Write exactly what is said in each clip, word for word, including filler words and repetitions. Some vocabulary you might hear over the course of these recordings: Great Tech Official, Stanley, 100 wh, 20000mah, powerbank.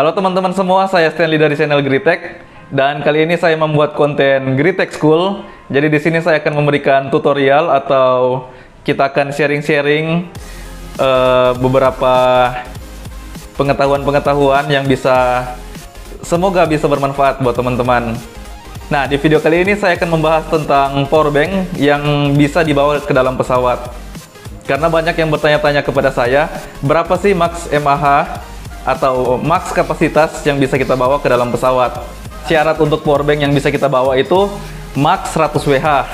Halo teman-teman semua, saya Stanley dari channel Great Tech, dan kali ini saya membuat konten Great Tech School. Jadi di sini saya akan memberikan tutorial atau kita akan sharing-sharing uh, beberapa pengetahuan-pengetahuan yang bisa semoga bisa bermanfaat buat teman-teman. Nah, di video kali ini saya akan membahas tentang power bank yang bisa dibawa ke dalam pesawat. Karena banyak yang bertanya-tanya kepada saya, berapa sih max M A H atau max kapasitas yang bisa kita bawa ke dalam pesawat. Syarat untuk powerbank yang bisa kita bawa itu max seratus watt.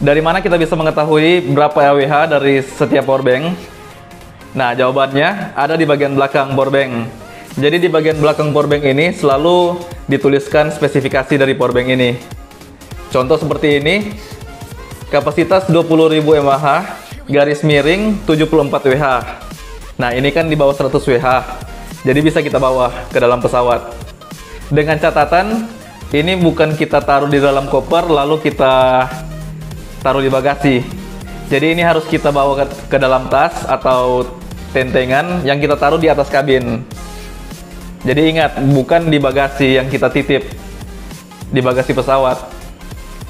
Dari mana kita bisa mengetahui berapa A W H dari setiap powerbank? Nah, jawabannya ada di bagian belakang powerbank. Jadi di bagian belakang powerbank ini selalu dituliskan spesifikasi dari powerbank ini. Contoh seperti ini, kapasitas dua puluh ribu M A H, garis miring tujuh puluh empat watt. Nah, ini kan di bawah seratus watt, jadi bisa kita bawa ke dalam pesawat. Dengan catatan, ini bukan kita taruh di dalam koper lalu kita taruh di bagasi. Jadi ini harus kita bawa ke dalam tas atau tentengan yang kita taruh di atas kabin. Jadi ingat, bukan di bagasi yang kita titip, di bagasi pesawat,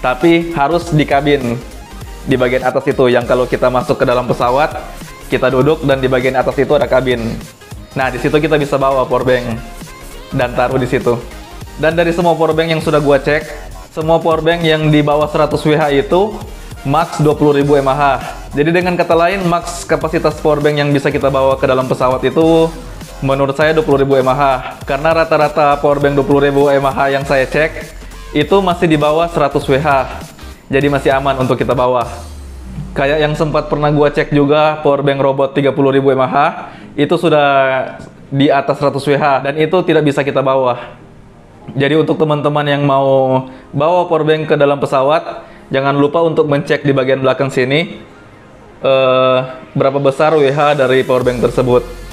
tapi harus di kabin, di bagian atas itu, yang kalau kita masuk ke dalam pesawat, kita duduk dan di bagian atas itu ada kabin. Nah, di situ kita bisa bawa powerbank dan taruh di situ. Dan dari semua powerbank yang sudah gua cek, semua powerbank yang di bawah seratus watt itu max dua puluh ribu M A H. Jadi dengan kata lain, max kapasitas powerbank yang bisa kita bawa ke dalam pesawat itu menurut saya dua puluh ribu M A H, karena rata-rata powerbank dua puluh ribu M A H yang saya cek itu masih di bawah seratus watt, jadi masih aman untuk kita bawa. Kayak yang sempat pernah gua cek juga, powerbank robot tiga puluh ribu M A H itu sudah di atas seratus watt dan itu tidak bisa kita bawa. Jadi untuk teman-teman yang mau bawa powerbank ke dalam pesawat, jangan lupa untuk mencek di bagian belakang sini eh, berapa besar W H dari powerbank tersebut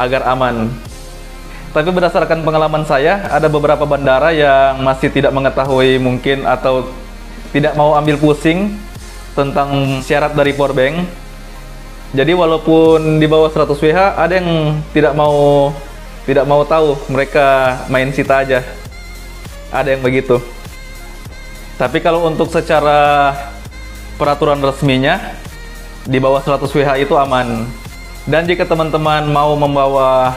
agar aman. Tapi berdasarkan pengalaman saya, ada beberapa bandara yang masih tidak mengetahui mungkin atau tidak mau ambil pusing tentang syarat dari powerbank. Jadi walaupun di bawah seratus watt, ada yang tidak mau tidak mau tahu, mereka main sita aja. Ada yang begitu. Tapi kalau untuk secara peraturan resminya, di bawah seratus watt itu aman. Dan jika teman-teman mau membawa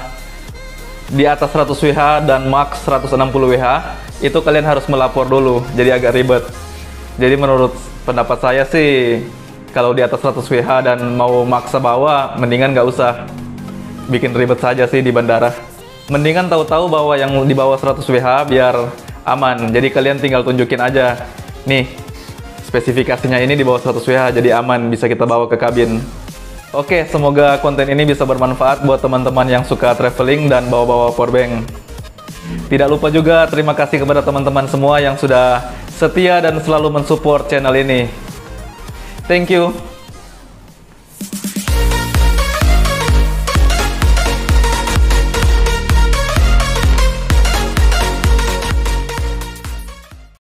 di atas seratus watt dan max seratus enam puluh watt, itu kalian harus melapor dulu, jadi agak ribet. Jadi menurut pendapat saya sih, kalau di atas seratus watt dan mau maksa bawa, mendingan nggak usah, bikin ribet saja sih di bandara. Mendingan tahu-tahu bawa yang di bawah seratus watt biar aman. Jadi kalian tinggal tunjukin aja, nih spesifikasinya ini di bawah seratus watt, jadi aman, bisa kita bawa ke kabin. Oke, semoga konten ini bisa bermanfaat buat teman-teman yang suka traveling dan bawa-bawa powerbank. Tidak lupa juga terima kasih kepada teman-teman semua yang sudah setia dan selalu mensupport channel ini. Thank you.